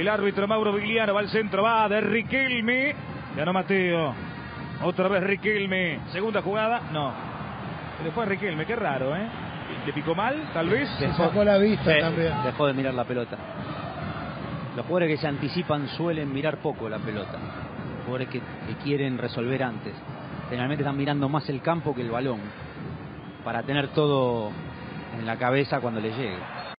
El árbitro Mauro Vigliano va al centro, va de Riquelme. Ganó Mateo. Otra vez Riquelme. Segunda jugada. No. Le fue a Riquelme, qué raro, ¿eh? ¿Le picó mal, tal vez? Dejó, sacó la vista también. Dejó de mirar la pelota. Los jugadores que se anticipan suelen mirar poco la pelota. Los jugadores que quieren resolver antes. Generalmente están mirando más el campo que el balón. Para tener todo en la cabeza cuando les llegue.